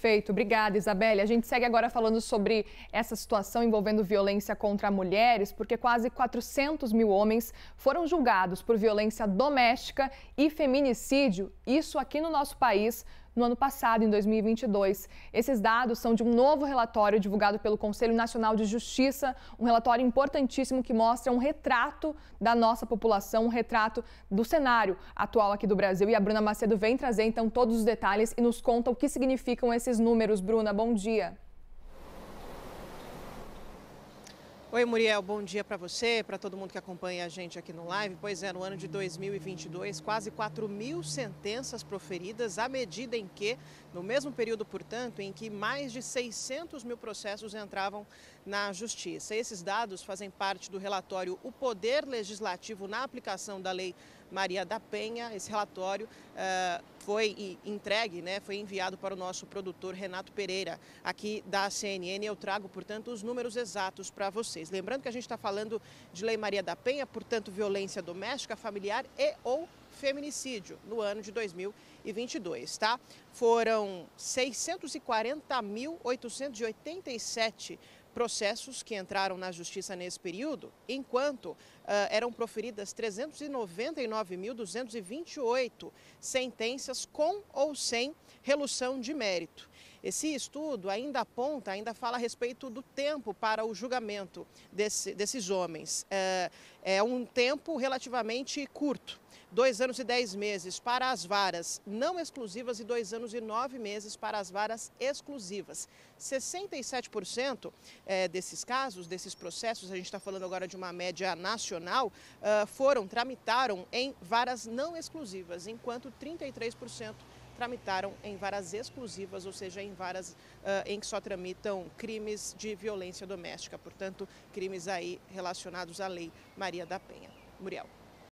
Perfeito. Obrigada, Isabelle. A gente segue agora falando sobre essa situação envolvendo violência contra mulheres, porque quase 400 mil homens foram julgados por violência doméstica e feminicídio, isso aqui no nosso país, no ano passado, em 2022. Esses dados são de um novo relatório divulgado pelo Conselho Nacional de Justiça, um relatório importantíssimo que mostra um retrato da nossa população, um retrato do cenário atual aqui do Brasil. E a Bruna Macedo vem trazer, então, todos os detalhes e nos conta o que significam esses números. Bruna, bom dia. Oi, Muriel, bom dia para você, para todo mundo que acompanha a gente aqui no Live. Pois é, no ano de 2022, quase 4 mil sentenças proferidas, à medida em que, no mesmo período, portanto, em que mais de 600 mil processos entravam na Justiça. Esses dados fazem parte do relatório O Poder Legislativo na Aplicação da Lei Maria da Penha. Esse relatório foi entregue, foi enviado para o nosso produtor Renato Pereira, aqui da CNN. Eu trago, portanto, os números exatos para vocês. Lembrando que a gente está falando de Lei Maria da Penha, portanto, violência doméstica, familiar e ou feminicídio no ano de 2022, tá? Foram 640.887 processos que entraram na Justiça nesse período, enquanto eram proferidas 399.228 sentenças com ou sem relução de mérito. Esse estudo ainda aponta, ainda fala a respeito do tempo para o julgamento desses homens. É um tempo relativamente curto, 2 anos e 10 meses para as varas não exclusivas e 2 anos e 9 meses para as varas exclusivas. 67% desses casos, desses processos, a gente está falando agora de uma média nacional, tramitaram em varas não exclusivas, enquanto 33% tramitaram em varas exclusivas, ou seja, em varas em que só tramitam crimes de violência doméstica, portanto, crimes aí relacionados à Lei Maria da Penha. Muriel.